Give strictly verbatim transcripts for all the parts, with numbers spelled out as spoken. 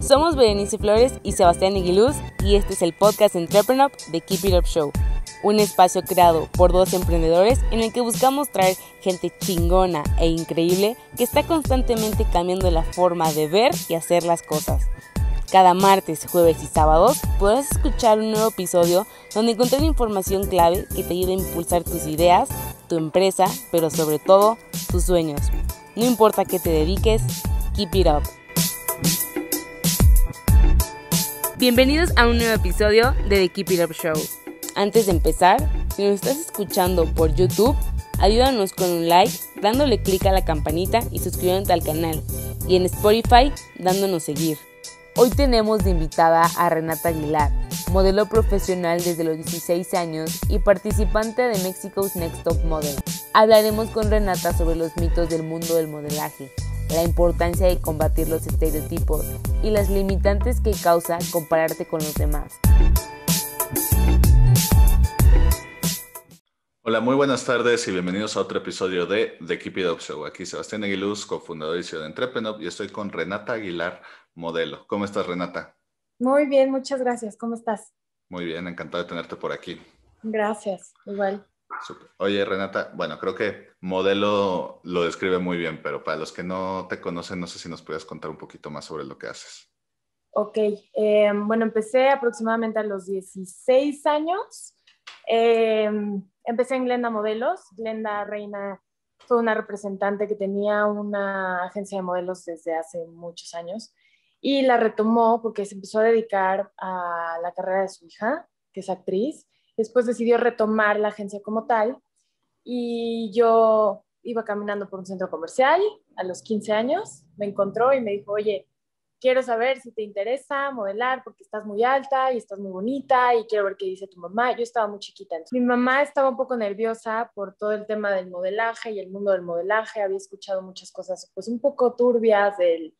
Somos Berenice Flores y Sebastián Eguiluz y este es el podcast EntreprenUp de Keep It Up Show, un espacio creado por dos emprendedores en el que buscamos traer gente chingona e increíble que está constantemente cambiando la forma de ver y hacer las cosas. Cada martes, jueves y sábados podrás escuchar un nuevo episodio donde encontrar información clave que te ayude a impulsar tus ideas, tu empresa, pero sobre todo, tus sueños. No importa qué te dediques, keep it up. Bienvenidos a un nuevo episodio de The Keep It Up Show. Antes de empezar, si nos estás escuchando por YouTube, ayúdanos con un like, dándole clic a la campanita y suscribiéndote al canal. Y en Spotify, dándonos seguir. Hoy tenemos de invitada a Renata Aguilar, modelo profesional desde los dieciséis años y participante de Mexico's Next Top Model. Hablaremos con Renata sobre los mitos del mundo del modelaje, la importancia de combatir los estereotipos y las limitantes que causa compararte con los demás. Hola, muy buenas tardes y bienvenidos a otro episodio de The Keep It Up Show. Aquí Sebastián Eguiluz, cofundador y C E O de EntreprenUp, y estoy con Renata Aguilar, modelo. ¿Cómo estás, Renata? Muy bien, muchas gracias. ¿Cómo estás? Muy bien, encantado de tenerte por aquí. Gracias, igual. Super. Oye, Renata, bueno, creo que modelo lo describe muy bien, pero para los que no te conocen, no sé si nos puedes contar un poquito más sobre lo que haces. Ok, eh, bueno, empecé aproximadamente a los dieciséis años. Eh, empecé en Glenda Modelos. Glenda Reina fue una representante que tenía una agencia de modelos desde hace muchos años. Y la retomó porque se empezó a dedicar a la carrera de su hija, que es actriz. Después decidió retomar la agencia como tal. Y yo iba caminando por un centro comercial a los quince años. Me encontró y me dijo, oye, quiero saber si te interesa modelar porque estás muy alta y estás muy bonita y quiero ver qué dice tu mamá. Yo estaba muy chiquita. Entonces, mi mamá estaba un poco nerviosa por todo el tema del modelaje y el mundo del modelaje. Había escuchado muchas cosas pues un poco turbias del...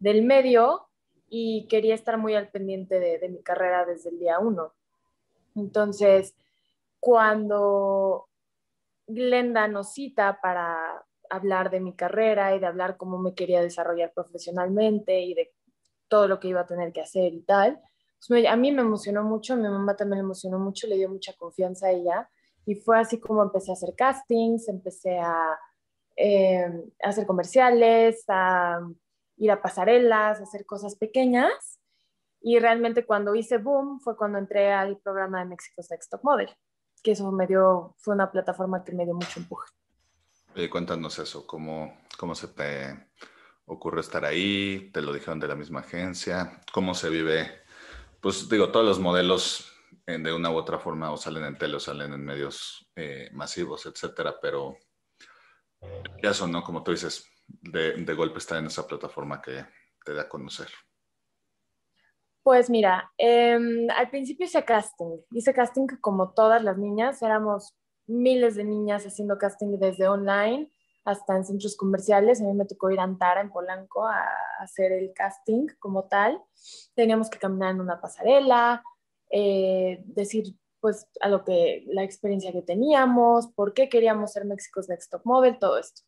del medio y quería estar muy al pendiente de, de mi carrera desde el día uno. Entonces, cuando Glenda nos cita para hablar de mi carrera y de hablar cómo me quería desarrollar profesionalmente y de todo lo que iba a tener que hacer y tal, pues me, a mí me emocionó mucho, a mi mamá también le emocionó mucho, le dio mucha confianza a ella y fue así como empecé a hacer castings, empecé a, eh, a hacer comerciales, a... ir a pasarelas, hacer cosas pequeñas. Y realmente cuando hice boom fue cuando entré al programa de Mexico's Next Top Model, que eso me dio, fue una plataforma que me dio mucho empuje. Y cuéntanos eso, ¿cómo, cómo se te ocurrió estar ahí? ¿Te lo dijeron de la misma agencia? ¿Cómo se vive? Pues digo, todos los modelos en, de una u otra forma o salen en tele o salen en medios eh, masivos, etcétera, pero ya son, ¿no? Como tú dices, De, de golpe estar en esa plataforma que te da a conocer? Pues mira, eh, al principio hice casting. Hice casting como todas las niñas. Éramos miles de niñas haciendo casting desde online hasta en centros comerciales. A mí me tocó ir a Antara, en Polanco, a hacer el casting como tal. Teníamos que caminar en una pasarela, eh, decir pues a lo que, la experiencia que teníamos, por qué queríamos ser Mexico's Next Top Model, todo esto.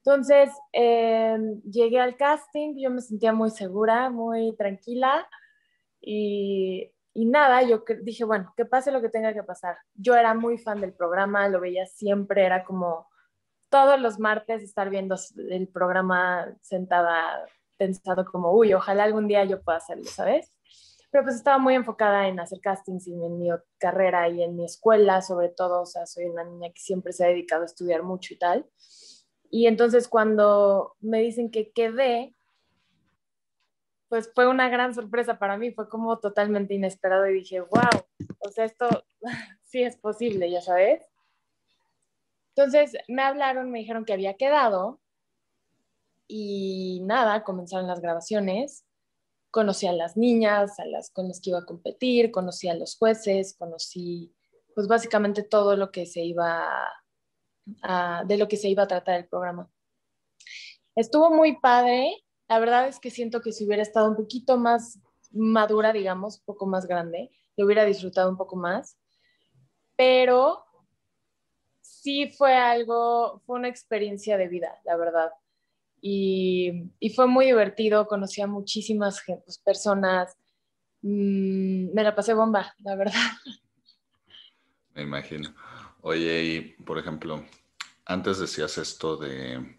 Entonces, eh, llegué al casting, yo me sentía muy segura, muy tranquila y, y nada, yo dije, bueno, que pase lo que tenga que pasar. Yo era muy fan del programa, lo veía siempre, era como todos los martes estar viendo el programa sentada, pensando como, uy, ojalá algún día yo pueda hacerlo, ¿sabes? Pero pues estaba muy enfocada en hacer castings y en mi carrera y en mi escuela, sobre todo, o sea, soy una niña que siempre se ha dedicado a estudiar mucho y tal. Y entonces cuando me dicen que quedé, pues fue una gran sorpresa para mí, fue como totalmente inesperado y dije, wow, o sea, esto sí es posible, ya sabes. Entonces me hablaron, me dijeron que había quedado y nada, comenzaron las grabaciones, conocí a las niñas, a las con las que iba a competir, conocí a los jueces, conocí pues básicamente todo lo que se iba a... Uh, de lo que se iba a tratar el programa. Estuvo muy padre, la verdad es que siento que si hubiera estado un poquito más madura, digamos, un poco más grande, lo hubiera disfrutado un poco más, pero sí fue algo, fue una experiencia de vida, la verdad. Y, y fue muy divertido, conocí a muchísimas pues, personas, mm, me la pasé bomba, la verdad. Me imagino. Oye, y por ejemplo, antes decías esto de,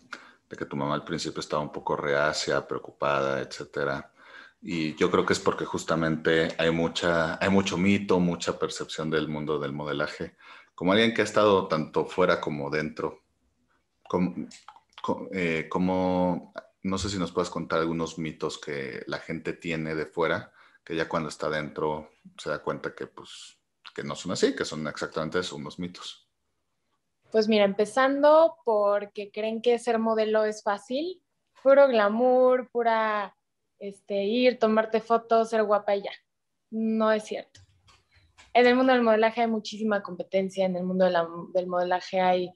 de que tu mamá al principio estaba un poco reacia, preocupada, etcétera. Y yo creo que es porque justamente hay, mucha, hay mucho mito, mucha percepción del mundo del modelaje. Como alguien que ha estado tanto fuera como dentro, como, eh, como, no sé si nos puedes contar algunos mitos que la gente tiene de fuera, que ya cuando está dentro se da cuenta que, pues, que no son así, que son exactamente eso, unos mitos. Pues mira, empezando porque creen que ser modelo es fácil, puro glamour, pura... Este, ir, tomarte fotos, ser guapa y ya. No es cierto. En el mundo del modelaje hay muchísima competencia, en el mundo de la, del modelaje hay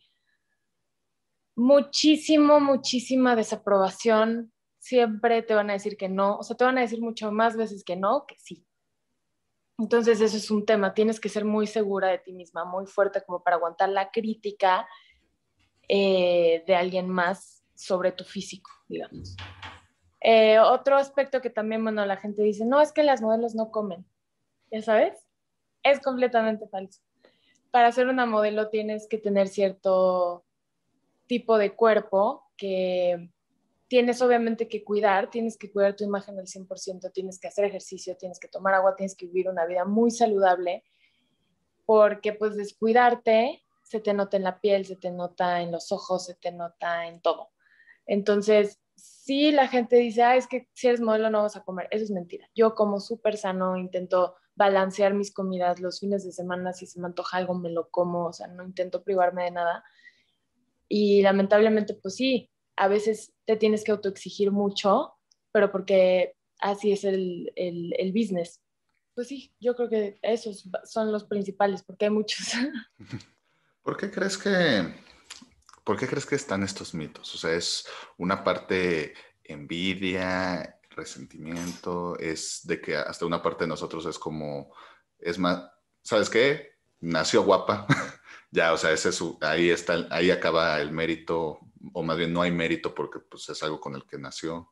muchísimo, muchísima desaprobación. Siempre te van a decir que no, o sea, te van a decir mucho más veces que no que sí. Entonces eso es un tema, tienes que ser muy segura de ti misma, muy fuerte como para aguantar la crítica eh, de alguien más sobre tu físico, digamos. Eh, otro aspecto que también, bueno, la gente dice, no, es que las modelos no comen, ¿ya sabes? Es completamente falso. Para ser una modelo tienes que tener cierto tipo de cuerpo que tienes obviamente que cuidar, tienes que cuidar tu imagen al cien por ciento, tienes que hacer ejercicio, tienes que tomar agua, tienes que vivir una vida muy saludable, porque pues descuidarte se te nota en la piel, se te nota en los ojos, se te nota en todo. Entonces, sí, la gente dice, ah, es que si eres modelo no vas a comer. Eso es mentira. Yo como súper sano, intento balancear mis comidas los fines de semana. Si se me antoja algo, me lo como. O sea, no intento privarme de nada. Y lamentablemente, pues sí, a veces te tienes que autoexigir mucho, pero porque así es el, el, el business. Pues sí, yo creo que esos son los principales, porque hay muchos. ¿Por qué crees que... ¿Por qué crees que están estos mitos? O sea, ¿es una parte envidia, resentimiento? ¿Es de que hasta una parte de nosotros es como, es más, ¿sabes qué? Nació guapa. Ya, o sea, ese es, ahí, está, ahí acaba el mérito, o más bien no hay mérito porque pues, es algo con el que nació.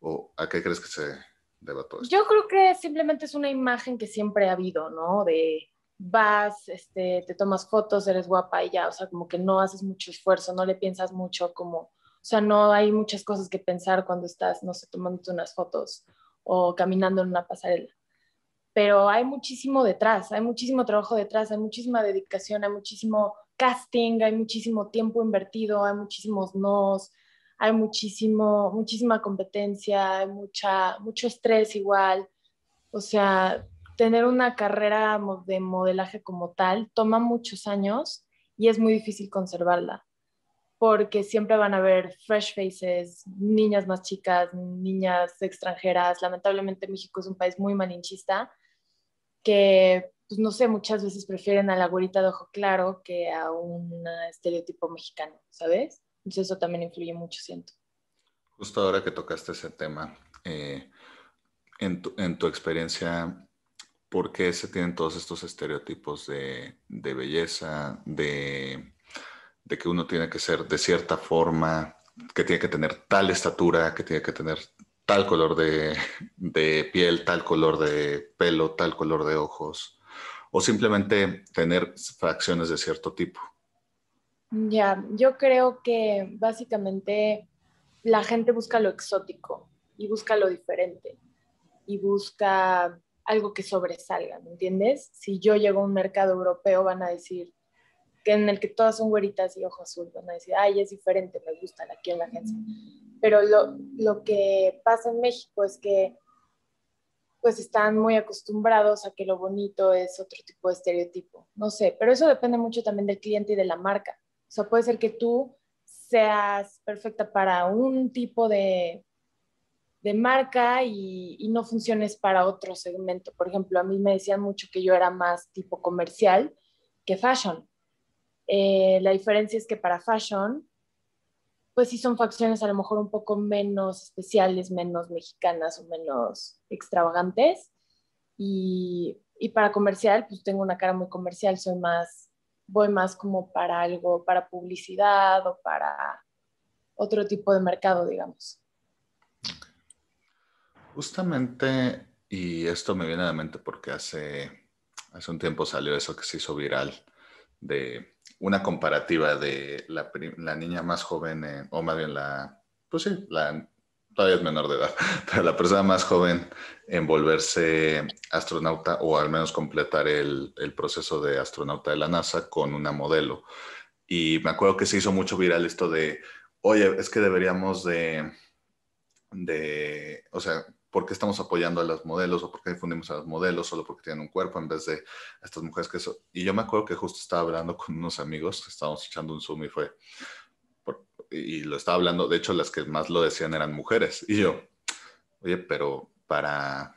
¿O a qué crees que se deba todo esto? Yo creo que simplemente es una imagen que siempre ha habido, ¿no? De... vas, este, te tomas fotos, eres guapa y ya, o sea, como que no haces mucho esfuerzo, no le piensas mucho, como, o sea, no hay muchas cosas que pensar cuando estás, no sé, tomándote unas fotos o caminando en una pasarela. Pero hay muchísimo detrás, hay muchísimo trabajo detrás, hay muchísima dedicación, hay muchísimo casting, hay muchísimo tiempo invertido, hay muchísimos nos, hay muchísimo, muchísima competencia, hay mucha, mucho estrés igual, o sea... Tener una carrera de modelaje como tal toma muchos años y es muy difícil conservarla porque siempre van a haber fresh faces, niñas más chicas, niñas extranjeras. Lamentablemente México es un país muy malinchista que, pues, no sé, muchas veces prefieren a la güerita de ojo claro que a un estereotipo mexicano, ¿sabes? Entonces eso también influye mucho, siento. Justo ahora que tocaste ese tema, eh, en tu, en tu experiencia... ¿Por qué se tienen todos estos estereotipos de, de belleza, de, de que uno tiene que ser de cierta forma, que tiene que tener tal estatura, que tiene que tener tal color de, de piel, tal color de pelo, tal color de ojos? O simplemente tener facciones de cierto tipo. Ya, yo creo que básicamente la gente busca lo exótico y busca lo diferente y busca... algo que sobresalga, ¿me entiendes? Si yo llego a un mercado europeo van a decir, que en el que todas son güeritas y ojo azul, van a decir, ay, es diferente, me gustan aquí en la agencia. Pero lo, lo que pasa en México es que pues están muy acostumbrados a que lo bonito es otro tipo de estereotipo, no sé, pero eso depende mucho también del cliente y de la marca. O sea, puede ser que tú seas perfecta para un tipo de... de marca y, y no funciones para otro segmento. Por ejemplo, a mí me decían mucho que yo era más tipo comercial que fashion. Eh, la diferencia es que para fashion, pues sí son facciones a lo mejor un poco menos especiales, menos mexicanas o menos extravagantes. Y, y para comercial, pues tengo una cara muy comercial, soy más voy más como para algo, para publicidad o para otro tipo de mercado, digamos. Justamente, y esto me viene a la mente porque hace, hace un tiempo salió eso que se hizo viral de una comparativa de la, la niña más joven, eh, o más bien la, pues sí, la, todavía es menor de edad, pero la persona más joven en volverse astronauta o al menos completar el, el proceso de astronauta de la NASA con una modelo. Y me acuerdo que se hizo mucho viral esto de, oye, es que deberíamos de, de o sea, ¿por qué estamos apoyando a las modelos o por qué difundimos a las modelos solo porque tienen un cuerpo en vez de a estas mujeres que son? Y yo me acuerdo que justo estaba hablando con unos amigos, estábamos echando un Zoom y fue, por, y lo estaba hablando, de hecho las que más lo decían eran mujeres. Y yo, oye, pero para,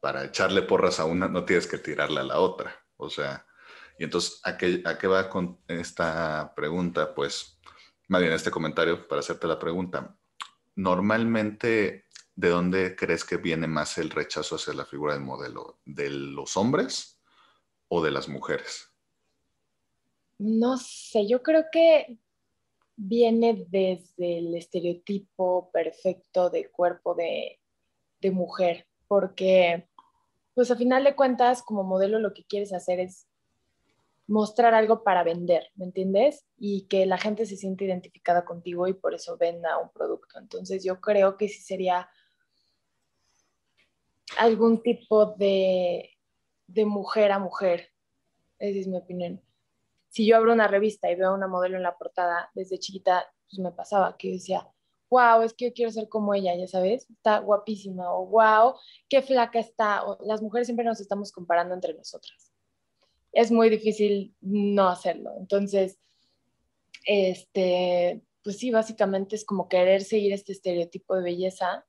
para echarle porras a una no tienes que tirarle a la otra. O sea, y entonces, ¿a qué, a qué va con esta pregunta? Pues, más bien este comentario para hacerte la pregunta. Normalmente, ¿de dónde crees que viene más el rechazo hacia la figura del modelo? ¿De los hombres o de las mujeres? No sé, yo creo que viene desde el estereotipo perfecto de cuerpo de, de mujer, porque pues a final de cuentas como modelo lo que quieres hacer es mostrar algo para vender, ¿me entiendes? Y que la gente se siente identificada contigo y por eso venda un producto. Entonces yo creo que sí sería algún tipo de, de mujer a mujer. Esa es mi opinión. Si yo abro una revista y veo a una modelo en la portada, desde chiquita, pues me pasaba que yo decía, wow, es que yo quiero ser como ella, ya sabes, está guapísima, o wow, qué flaca está. O, las mujeres siempre nos estamos comparando entre nosotras. Es muy difícil no hacerlo. Entonces, este, pues sí, básicamente es como querer seguir este estereotipo de belleza,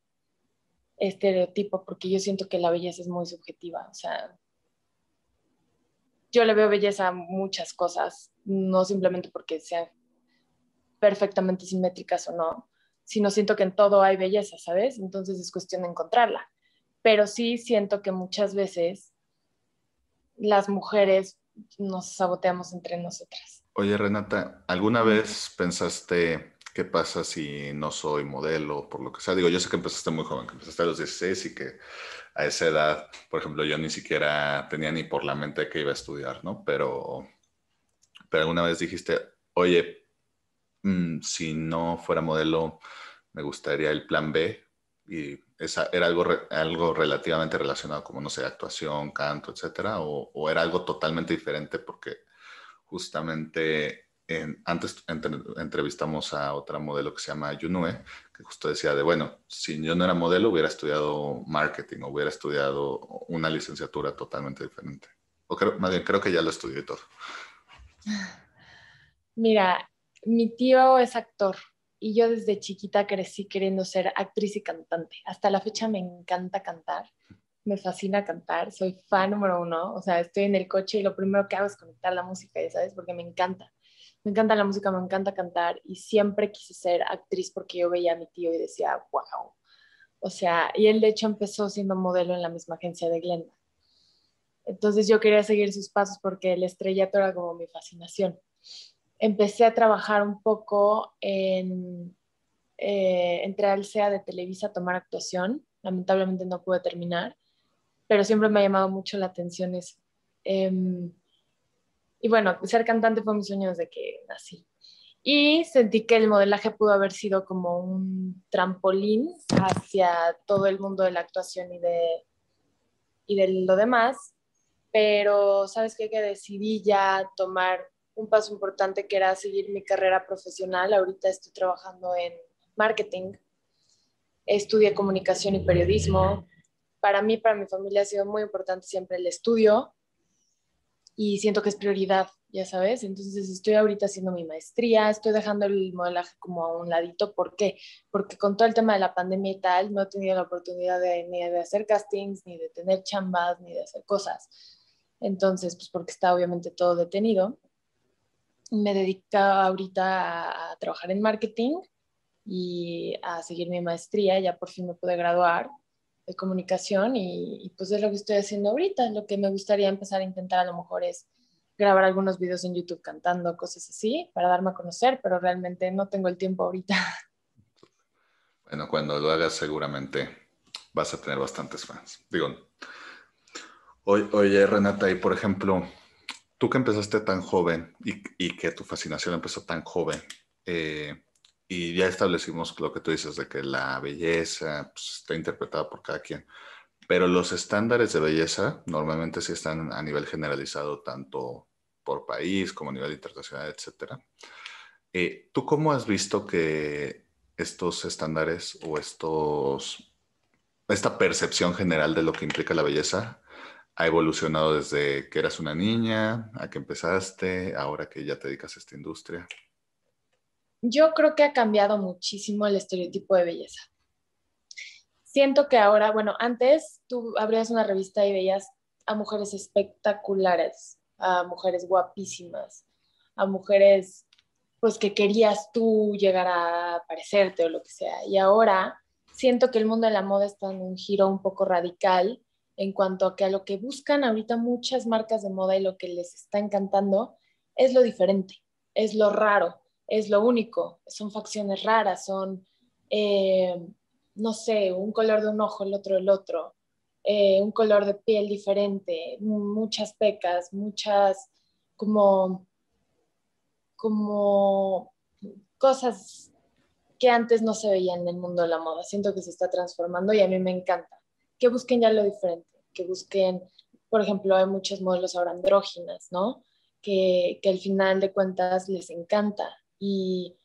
estereotipo, porque yo siento que la belleza es muy subjetiva, o sea, yo le veo belleza a muchas cosas, no simplemente porque sean perfectamente simétricas o no, sino siento que en todo hay belleza, ¿sabes? Entonces es cuestión de encontrarla. Pero sí siento que muchas veces las mujeres nos saboteamos entre nosotras. Oye, Renata, ¿alguna vez pensaste qué pasa si no soy modelo, por lo que sea? Digo, yo sé que empezaste muy joven, que empezaste a los dieciséis y que a esa edad, por ejemplo, yo ni siquiera tenía ni por la mente que iba a estudiar, ¿no? Pero, pero alguna vez dijiste, oye, mmm, si no fuera modelo, me gustaría el plan B. Y esa, ¿era algo, algo relativamente relacionado como, no sé, actuación, canto, etcétera? ¿O, o era algo totalmente diferente? Porque justamente en, antes entre, entrevistamos a otra modelo que se llama Yunue, que justo decía de, bueno, si yo no era modelo hubiera estudiado marketing, o hubiera estudiado una licenciatura totalmente diferente. O creo, más bien, creo que ya lo estudié todo. Mira, mi tío es actor. Y yo desde chiquita crecí queriendo ser actriz y cantante. Hasta la fecha me encanta cantar. Me fascina cantar. Soy fan número uno. O sea, estoy en el coche y lo primero que hago es conectar la música, ¿sabes? Porque me encanta. Me encanta la música, me encanta cantar. Y siempre quise ser actriz porque yo veía a mi tío y decía, wow. O sea, y él de hecho empezó siendo modelo en la misma agencia de Glenda. Entonces yo quería seguir sus pasos porque el estrellato era como mi fascinación. Empecé a trabajar un poco en, eh, entré al C E A de Televisa a tomar actuación. Lamentablemente no pude terminar, pero siempre me ha llamado mucho la atención eso. Eh, y bueno, ser cantante fue mi sueño desde que nací. Y sentí que el modelaje pudo haber sido como un trampolín hacia todo el mundo de la actuación y de, y de lo demás. Pero, ¿sabes qué? Que decidí ya tomar un paso importante que era seguir mi carrera profesional. Ahorita estoy trabajando en marketing. Estudié comunicación y periodismo. Para mí, para mi familia, ha sido muy importante siempre el estudio y siento que es prioridad, ya sabes. Entonces estoy ahorita haciendo mi maestría, estoy dejando el modelaje como a un ladito. ¿Por qué? Porque con todo el tema de la pandemia y tal, no he tenido la oportunidad de, ni de hacer castings, ni de tener chambas, ni de hacer cosas. Entonces, pues porque está obviamente todo detenido. Me dedico ahorita a trabajar en marketing y a seguir mi maestría. Ya por fin me pude graduar de comunicación y, y pues es lo que estoy haciendo ahorita. Lo que me gustaría empezar a intentar a lo mejor es grabar algunos videos en YouTube cantando, cosas así, para darme a conocer, pero realmente no tengo el tiempo ahorita. Bueno, cuando lo hagas seguramente vas a tener bastantes fans. Digo, oye Renata, y por ejemplo, tú que empezaste tan joven y, y que tu fascinación empezó tan joven, eh, y ya establecimos lo que tú dices de que la belleza pues, está interpretada por cada quien, pero los estándares de belleza normalmente sí están a nivel generalizado tanto por país como a nivel internacional, etcétera. Eh, ¿tú cómo has visto que estos estándares o estos, esta percepción general de lo que implica la belleza ha evolucionado desde que eras una niña, a que empezaste, ahora que ya te dedicas a esta industria? Yo creo que ha cambiado muchísimo el estereotipo de belleza. Siento que ahora, bueno, antes tú abrías una revista y veías a mujeres espectaculares, a mujeres guapísimas, a mujeres... pues que querías tú llegar a parecerte o lo que sea. Y ahora siento que el mundo de la moda está en un giro un poco radical en cuanto a que a lo que buscan ahorita muchas marcas de moda y lo que les está encantando es lo diferente, es lo raro, es lo único, son facciones raras, son, eh, no sé, un color de un ojo, el otro del otro, eh, un color de piel diferente, muchas pecas, muchas como... como cosas que antes no se veían en el mundo de la moda. Siento que se está transformando y a mí me encanta. Que busquen ya lo diferente, que busquen, por ejemplo, hay muchos modelos ahora andróginas, ¿no? Que, que al final de cuentas les encanta. Y,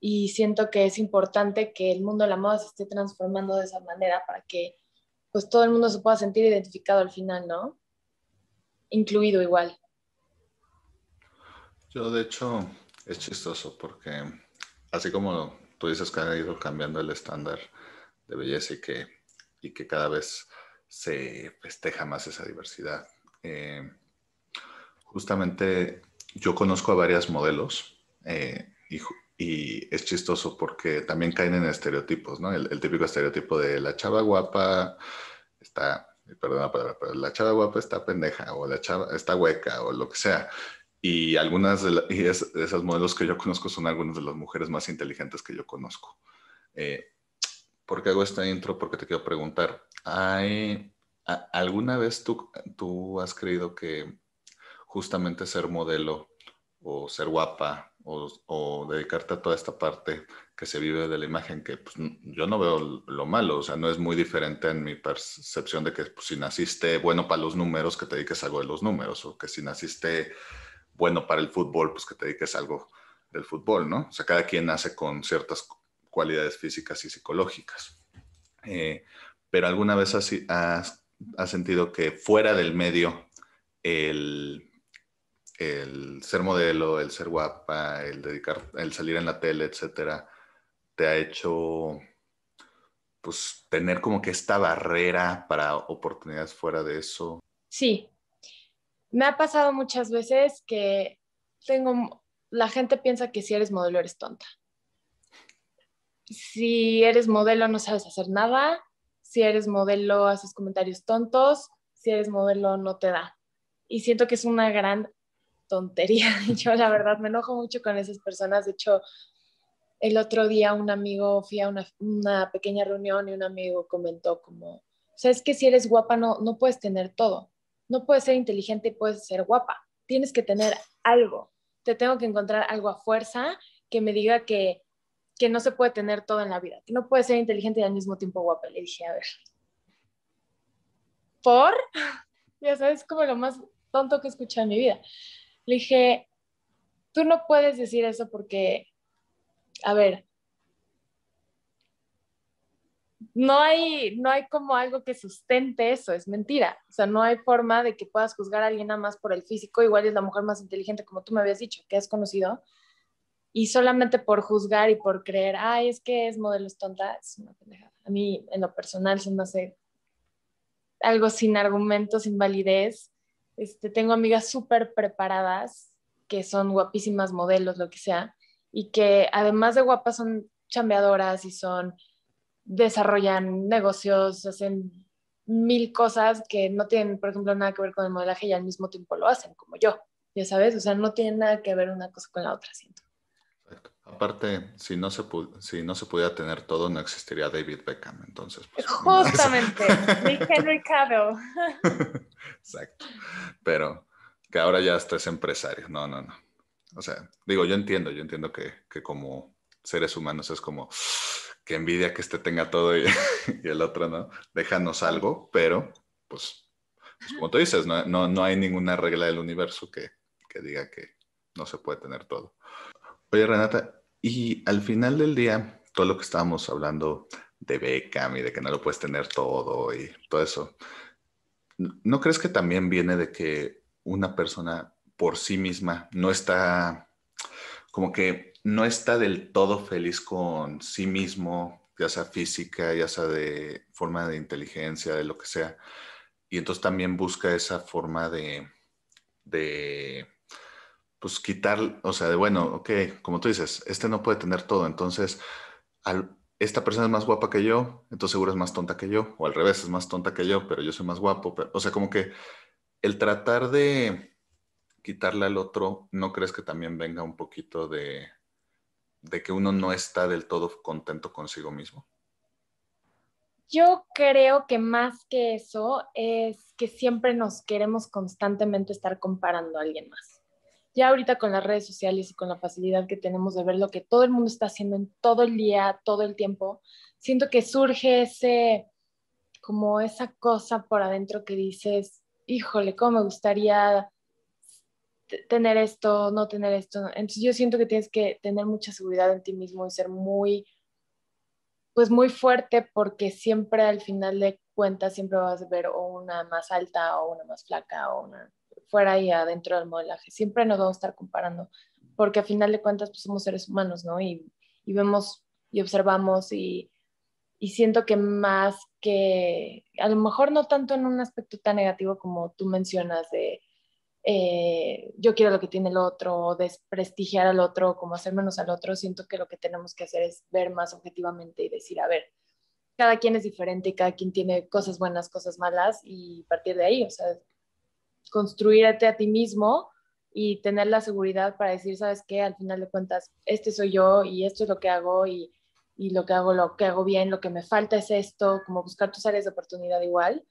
y siento que es importante que el mundo de la moda se esté transformando de esa manera para que pues, todo el mundo se pueda sentir identificado al final, ¿no? Incluido igual. Yo, de hecho, es chistoso porque así como tú dices que han ido cambiando el estándar de belleza y que, y que cada vez se festeja más esa diversidad, eh, justamente yo conozco a varias modelos eh, y, y es chistoso porque también caen en estereotipos, ¿no? El, el típico estereotipo de la chava guapa está, perdona, pero la chava guapa está pendeja o la chava está hueca o lo que sea. Y algunas de, la, y es, de esas modelos que yo conozco son algunas de las mujeres más inteligentes que yo conozco. Eh, ¿Por qué hago esta intro? Porque te quiero preguntar, ¿hay, a, ¿alguna vez tú, tú has creído que justamente ser modelo o ser guapa o, o dedicarte a toda esta parte que se vive de la imagen, que pues, yo no veo lo malo, o sea, no es muy diferente en mi percepción de que pues, si naciste bueno para los números, que te dediques a algo de los números, o que si naciste... bueno para el fútbol, pues que te dediques a algo del fútbol, ¿no? O sea, cada quien nace con ciertas cualidades físicas y psicológicas. Eh, pero ¿alguna vez has, has, has sentido que fuera del medio el, el ser modelo, el ser guapa, el, dedicar, el salir en la tele, etcétera, te ha hecho pues, tener como que esta barrera para oportunidades fuera de eso? Sí. Me ha pasado muchas veces que tengo, la gente piensa que si eres modelo eres tonta. Si eres modelo no sabes hacer nada. Si eres modelo haces comentarios tontos. Si eres modelo no te da. Y siento que es una gran tontería. Yo la verdad me enojo mucho con esas personas. De hecho, el otro día un amigo, fui a una, una pequeña reunión y un amigo comentó como, ¿sabes que si eres guapa no, no puedes tener todo? No puedes ser inteligente y puedes ser guapa. Tienes que tener algo. Te tengo que encontrar algo a fuerza que me diga que, que no se puede tener todo en la vida. Que no puedes ser inteligente y al mismo tiempo guapa. Le dije, a ver. ¿Por? Ya sabes, como lo más tonto que he escuchado en mi vida. Le dije, tú no puedes decir eso porque, a ver, No hay, no hay como algo que sustente eso, es mentira. O sea, no hay forma de que puedas juzgar a alguien nada más por el físico. Igual es la mujer más inteligente, como tú me habías dicho, que has conocido. Y solamente por juzgar y por creer, ay, es que es modelo es tonta, es una pendejada. A mí, en lo personal, se me hace algo sin argumento, sin validez. Este, tengo amigas súper preparadas, que son guapísimas modelos, lo que sea, y que además de guapas son chambeadoras y son... desarrollan negocios, hacen mil cosas que no tienen, por ejemplo, nada que ver con el modelaje y al mismo tiempo lo hacen, como yo. ya sabes, o sea, no tiene nada que ver una cosa con la otra, siento. Aparte, si no se, si no se pudiera tener todo, no existiría David Beckham, entonces. Pues, justamente, ni Henry Cavill. Exacto, pero que ahora ya hasta es empresario, no, no, no. O sea, digo, yo entiendo, yo entiendo que, que como seres humanos es como, que envidia que este tenga todo y, y el otro no, déjanos algo, pero pues, pues como tú dices, no, no, no hay ninguna regla del universo que, que diga que no se puede tener todo. Oye, Renata, y al final del día, todo lo que estábamos hablando de Beckham y de que no lo puedes tener todo y todo eso, ¿no crees que también viene de que una persona por sí misma no está, como que no está del todo feliz con sí mismo, ya sea física, ya sea de forma de inteligencia, de lo que sea, y entonces también busca esa forma de... de pues quitar, o sea, de bueno, ok, como tú dices, este no puede tener todo, entonces al, esta persona es más guapa que yo, entonces seguro es más tonta que yo, o al revés, es más tonta que yo, pero yo soy más guapo, pero, o sea, como que el tratar de quitarle al otro, ¿no crees que también venga un poquito de, de que uno no está del todo contento consigo mismo? Yo creo que más que eso es que siempre nos queremos constantemente estar comparando a alguien más. Ya ahorita con las redes sociales y con la facilidad que tenemos de ver lo que todo el mundo está haciendo en todo el día, todo el tiempo, siento que surge ese, como esa cosa por adentro que dices, híjole, cómo me gustaría tener esto, no tener esto. Entonces yo siento que tienes que tener mucha seguridad en ti mismo y ser muy, pues muy fuerte, porque siempre al final de cuentas siempre vas a ver o una más alta o una más flaca o una... fuera y adentro del modelaje. Siempre nos vamos a estar comparando, porque a final de cuentas pues somos seres humanos, ¿no? Y, y vemos y observamos y, y siento que más que, a lo mejor no tanto en un aspecto tan negativo como tú mencionas de eh, yo quiero lo que tiene el otro, desprestigiar al otro, como hacer menos al otro, siento que lo que tenemos que hacer es ver más objetivamente y decir, a ver, cada quien es diferente, cada quien tiene cosas buenas, cosas malas y partir de ahí, o sea, construirte a ti mismo y tener la seguridad para decir, ¿sabes qué? Al final de cuentas, este soy yo y esto es lo que hago y, y lo que hago, lo que hago bien, lo que me falta es esto, como buscar tus áreas de oportunidad igual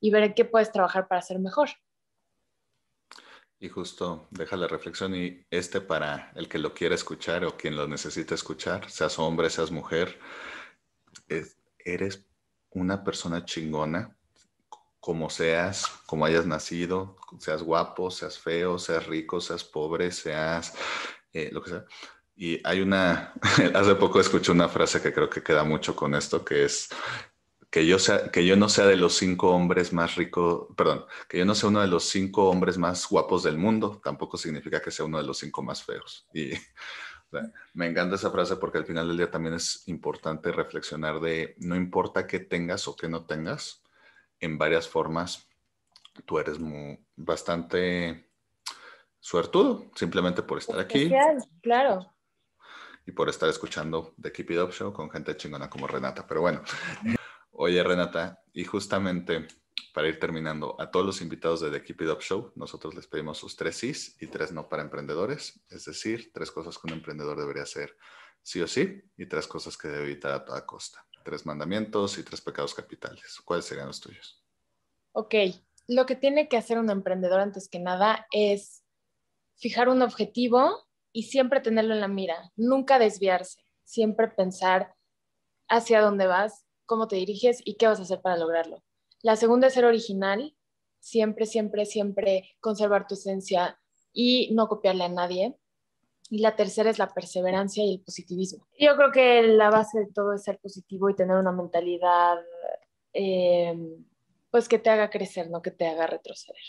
y ver en qué puedes trabajar para ser mejor. Y justo, deja la reflexión y este para el que lo quiera escuchar o quien lo necesita escuchar, seas hombre, seas mujer, es, eres una persona chingona, como seas, como hayas nacido, seas guapo, seas feo, seas rico, seas pobre, seas eh, lo que sea. Y hay una, hace poco escuché una frase que creo que queda mucho con esto, que es que yo, sea, que yo no sea de los cinco hombres más ricos, perdón, que yo no sea uno de los cinco hombres más guapos del mundo, tampoco significa que sea uno de los cinco más feos. Y me encanta esa frase porque al final del día también es importante reflexionar de no importa qué tengas o qué no tengas, en varias formas, tú eres muy, bastante suertudo, simplemente por estar especial, aquí. Claro. Y por estar escuchando The Keep It Up Show con gente chingona como Renata. Pero bueno, oye Renata, y justamente para ir terminando, a todos los invitados de The Keep It Up Show, nosotros les pedimos sus tres sís y tres no para emprendedores. Es decir, tres cosas que un emprendedor debería hacer sí o sí y tres cosas que debe evitar a toda costa. Tres mandamientos y tres pecados capitales. ¿Cuáles serían los tuyos? Ok, lo que tiene que hacer un emprendedor antes que nada es fijar un objetivo y siempre tenerlo en la mira, nunca desviarse, siempre pensar hacia dónde vas, cómo te diriges y qué vas a hacer para lograrlo. La segunda es ser original, siempre, siempre, siempre conservar tu esencia y no copiarle a nadie. Y la tercera es la perseverancia y el positivismo. Yo creo que la base de todo es ser positivo y tener una mentalidad eh, pues que te haga crecer, no que te haga retroceder.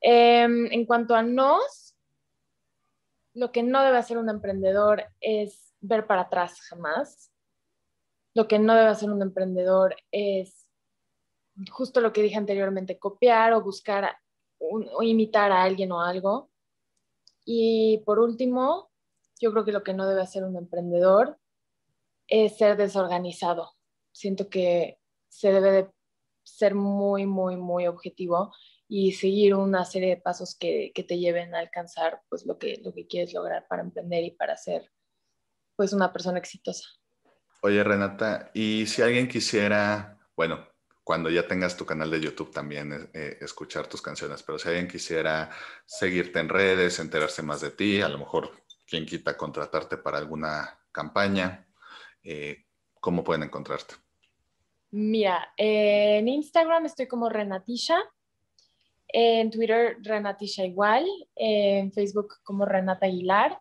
Eh, en cuanto a nos, lo que no debe hacer un emprendedor es ver para atrás jamás. Lo que no debe hacer un emprendedor es justo lo que dije anteriormente, copiar o buscar un, o imitar a alguien o algo. Y por último, yo creo que lo que no debe hacer un emprendedor es ser desorganizado. Siento que se debe de ser muy, muy, muy objetivo y seguir una serie de pasos que, que te lleven a alcanzar pues, lo, que, lo que quieres lograr para emprender y para ser pues, una persona exitosa. Oye, Renata, y si alguien quisiera, bueno, cuando ya tengas tu canal de YouTube también eh, escuchar tus canciones, pero si alguien quisiera seguirte en redes, enterarse más de ti, a lo mejor quien quita contratarte para alguna campaña, eh, ¿cómo pueden encontrarte? Mira, eh, en Instagram estoy como Renatisha, en Twitter Renatisha igual, en Facebook como Renata Aguilar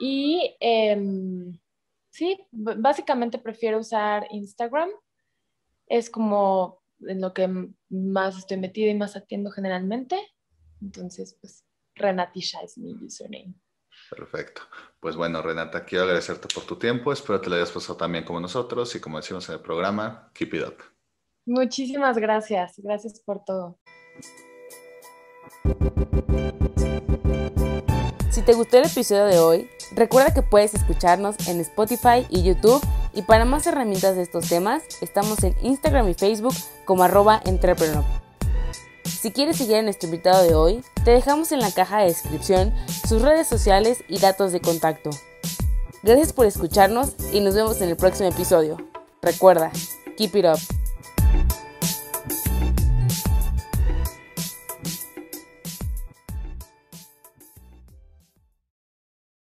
y eh, sí, básicamente prefiero usar Instagram, es como en lo que más estoy metida y más atiendo generalmente, entonces pues Renatisha es mi username. Perfecto. Pues bueno, Renata, quiero agradecerte por tu tiempo. Espero te lo hayas pasado también como nosotros y como decimos en el programa, keep it up. Muchísimas gracias. Gracias por todo. Si te gustó el episodio de hoy, recuerda que puedes escucharnos en Spotify y YouTube. Y para más herramientas de estos temas, estamos en Instagram y Facebook como arroba EntreprenUp. Si quieres seguir a nuestro invitado de hoy, te dejamos en la caja de descripción sus redes sociales y datos de contacto. Gracias por escucharnos y nos vemos en el próximo episodio. Recuerda, keep it up.